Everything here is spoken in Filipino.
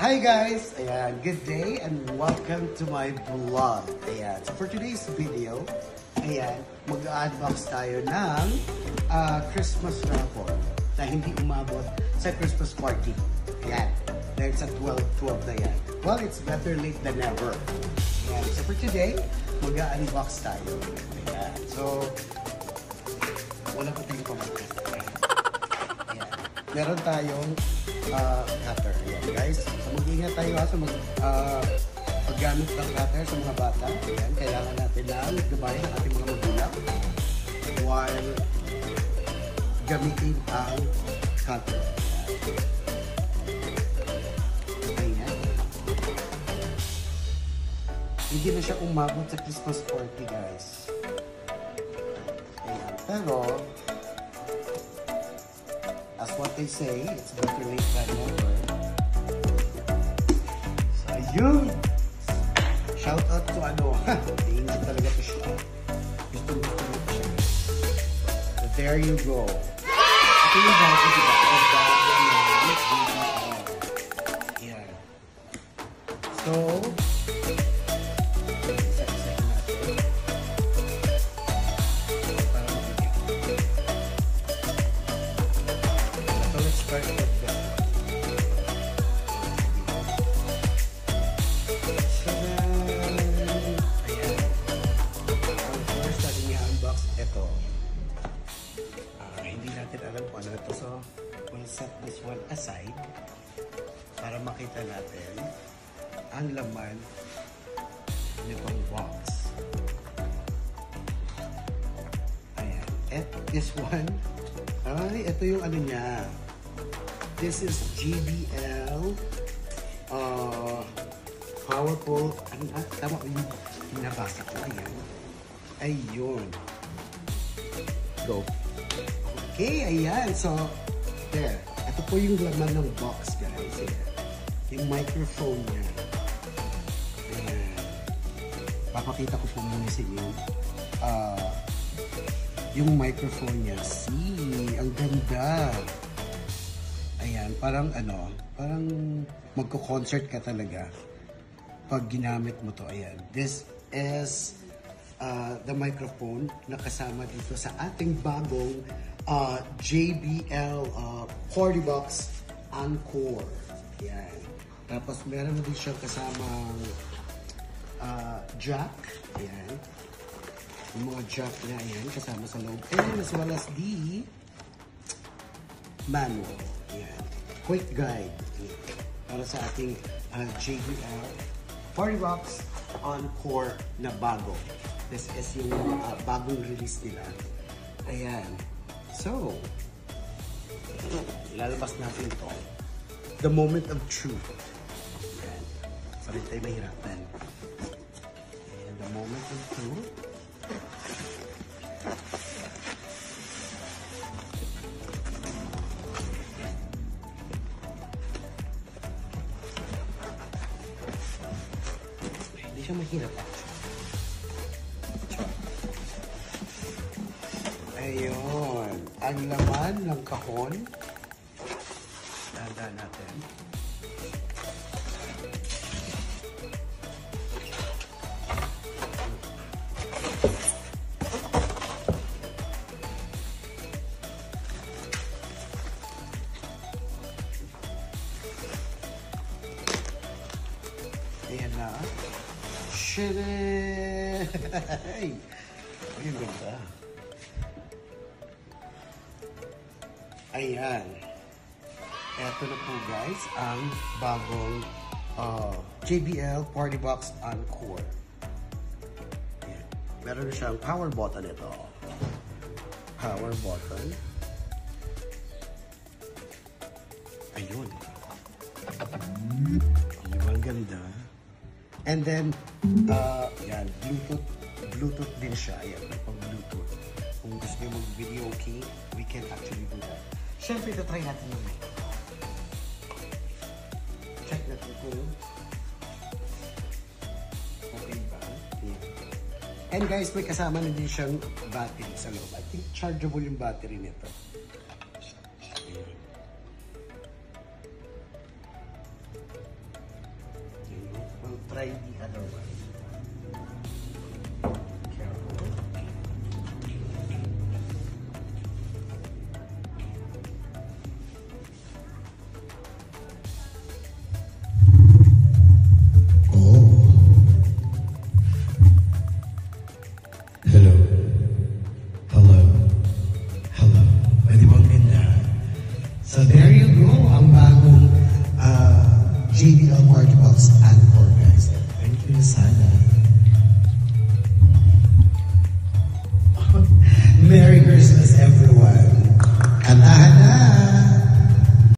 Hi guys! Ayan, good day and welcome to my vlog. Ayan, so for today's video, ayan, mag-unbox tayo ng Christmas wrapper na hindi umabot sa Christmas party. Ayan, dahil sa 12-12 na yan. Well, it's better late than never. Ayan, so for today, mag-unbox tayo. Ayan, so wala pa tayong pamangkas. Ayan, meron tayong cutter. Ayan, guys. So, mag-ingat tayo ha sa paggamit ng cutter sa mga bata. Ayan, kailangan natin lang gabayan ang ating mga magulang while gamitin ang cutter. Ayan. Hindi na siya umabot sa Christmas party, guys. Ayan. Pero, that's what they say, it's better late than never. So, yun! Shout out to Anoha. Ingat talaga to siya. Gusto mo talaga siya. So, there you go. Ito yung bago, diba? Ang bago na JBL. Ayan. So, so, we'll set this one aside para makita natin ang laman nitong box. Ayan. At this one, ay, ito yung ano niya. This is JBL Powerful. Ano, tama yung pinabasa ko. Ayan. Ayun. Go. Okay, ayan. So, there. Ito po yung laman ng box, guys. Ayan. Yung microphone niya. Ayan. Papakita ko po muna sa inyo. Yung microphone niya. See? Ang ganda. Ayan. Parang ano, parang magko-concert ka talaga pag ginamit mo to. Ayan. This is the microphone na kasama dito sa ating bagong JBL Partybox Encore. Ayan. Tapos meron din siyang kasamang jack. Ayan. Yung mga jack na yan kasama sa loob. And as well as the manual. Ayan. Quick guide. Ayan. Para sa ating JBL Partybox Encore na bago. This is yung bagong release nila. Ayan. So, ilalabas natin ito. The moment of truth. Ayan. Sabi tayo mahirapan. Ayan, the moment of truth. Ay, hindi siya mahirapan. Ayun, ang laman ng kahon. Dada natin. Ayan na. Shiree! Ayun ganda. Ayan. Eto na po guys ang bagong JBL Partybox Encore. Ayan. Meron siyang power button ito. Power button. Ayun. Ayun, ang ganda. And then, ayan, Bluetooth. Bluetooth din siya. Ayan, pang Bluetooth. Kung gusto nyo mag-video, okay, we can actually do that. Siyempre, tatry natin yung mic. Check natin kung okay ba? Yeah. And guys, may kasama na din siyang battery sa loob. I think chargeable yung battery nito. otherwise. So there you go, ang bagong JBL Partybox Encore, guys. Thank you, Sai.